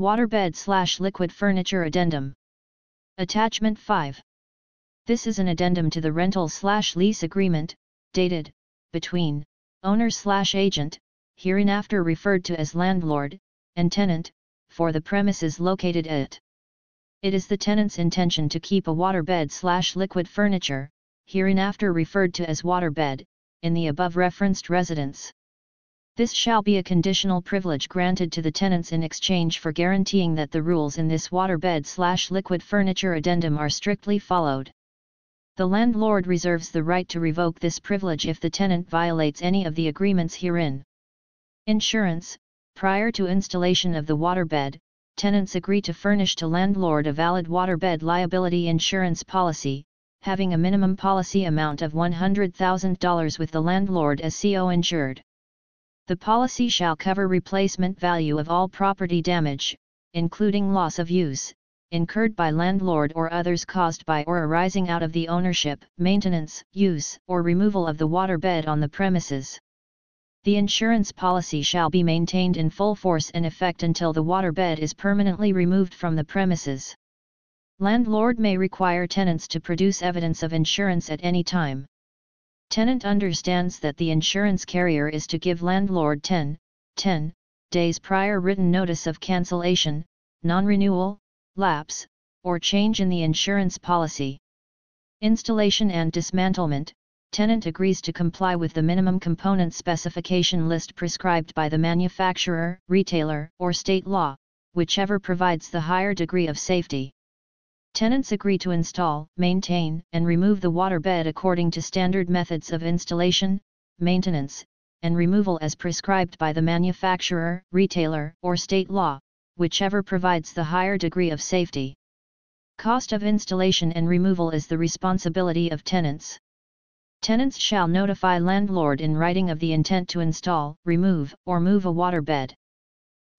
Waterbed/liquid furniture addendum. Attachment 5. This is an addendum to the rental/lease agreement, dated, between, owner/agent, hereinafter referred to as landlord, and tenant, for the premises located at. It is the tenant's intention to keep a waterbed/liquid furniture, hereinafter referred to as waterbed, in the above-referenced residence. This shall be a conditional privilege granted to the tenants in exchange for guaranteeing that the rules in this waterbed/liquid furniture addendum are strictly followed. The landlord reserves the right to revoke this privilege if the tenant violates any of the agreements herein. Insurance. Prior to installation of the waterbed, tenants agree to furnish to landlord a valid waterbed liability insurance policy, having a minimum policy amount of $100,000 with the landlord as CO insured. The policy shall cover replacement value of all property damage, including loss of use, incurred by landlord or others caused by or arising out of the ownership, maintenance, use, or removal of the waterbed on the premises. The insurance policy shall be maintained in full force and effect until the waterbed is permanently removed from the premises. Landlord may require tenants to produce evidence of insurance at any time. Tenant understands that the insurance carrier is to give landlord 10 days prior written notice of cancellation, non-renewal, lapse, or change in the insurance policy. Installation and dismantlement. Tenant agrees to comply with the minimum component specification list prescribed by the manufacturer, retailer, or state law, whichever provides the higher degree of safety. Tenants agree to install, maintain, and remove the waterbed according to standard methods of installation, maintenance, and removal as prescribed by the manufacturer, retailer, or state law, whichever provides the higher degree of safety. Cost of installation and removal is the responsibility of tenants. Tenants shall notify landlord in writing of the intent to install, remove, or move a waterbed.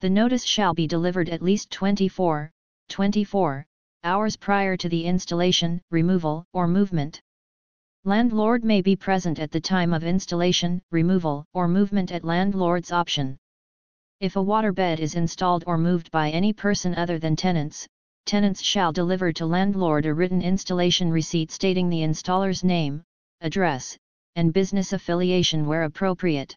The notice shall be delivered at least 24 hours prior to the installation, removal, or movement. Landlord may be present at the time of installation, removal, or movement at landlord's option. If a waterbed is installed or moved by any person other than tenants, tenants shall deliver to landlord a written installation receipt stating the installer's name, address, and business affiliation where appropriate.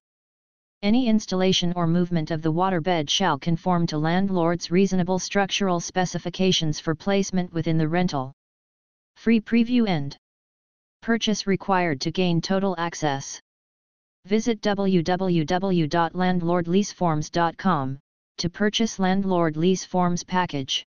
Any installation or movement of the waterbed shall conform to landlord's reasonable structural specifications for placement within the rental. Free preview and purchase required to gain total access. Visit www.landlordleaseforms.com to purchase Landlord Lease Forms package.